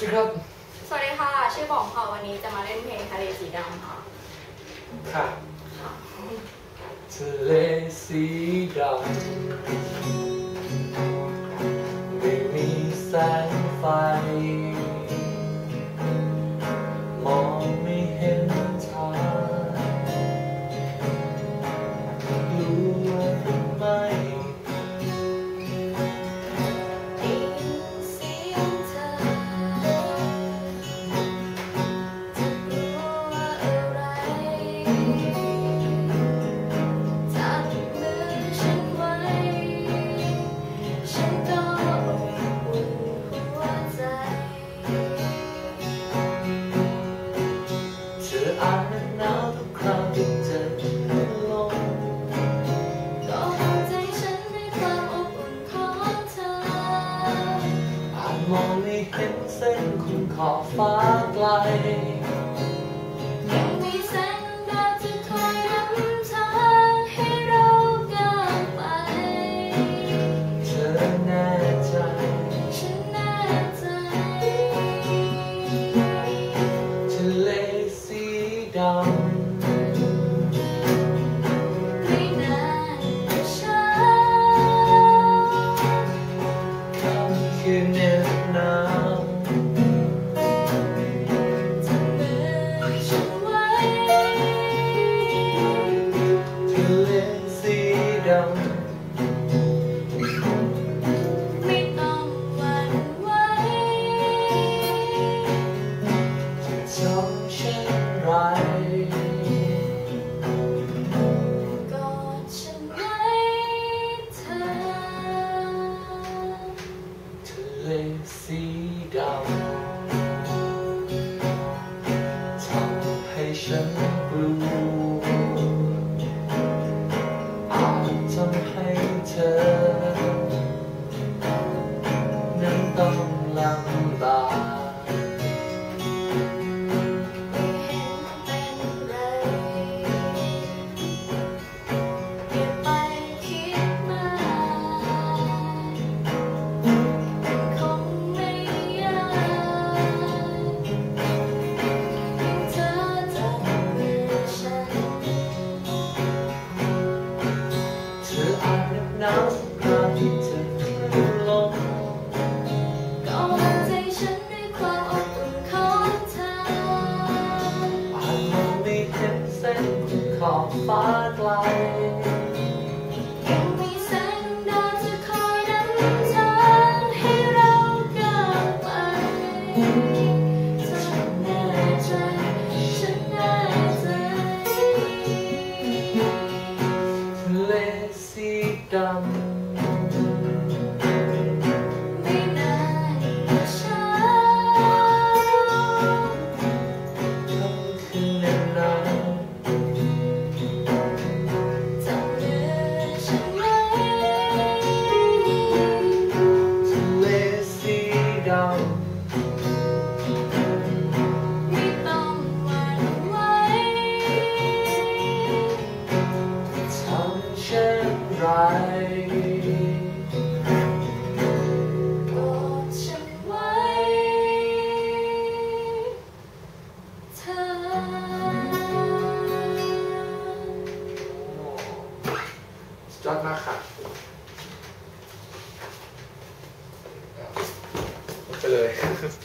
สวัสดีครับสวัสดีค่ะชื่อบอกค่ะวันนี้จะมาเล่นเพลงทะเลสีดำค่ะค่ะทะเลสีดำไม่มีแสงไฟมองไม่เห็นทางรู้ว่าไหมได้ยินเสียงเธอจะรู้ว่าอะไรจับมือฉันไว้ฉันก็อุ่นหัวใจเธออาจหนาวทุกครั้งที่เจอมองไม่เห็นเส้นคุณขอบฟ้าไกลยังมีแสงดาวที่คอยนำทางให้เราก้าวไปเธอแน่ใจฉันแน่ใจทะเลสีดำไม่นานก็เช้าค่ำคืนเย็นไม่ต้องหวั่นไหวจะทำเช่นไรกอดฉันไว้เธอทะเลสีดำทำให้ฉันกลัวอาจทำให้เธอขอบฟ้าไกลยังมีแสงดาวจะคอยนำทางให้เราก้าวไปฉันแน่ใจฉันแน่ใจทะเลสีดำไม่นานก็เช้าค่ำคืนนั้นยอดมากค่ะไปเลย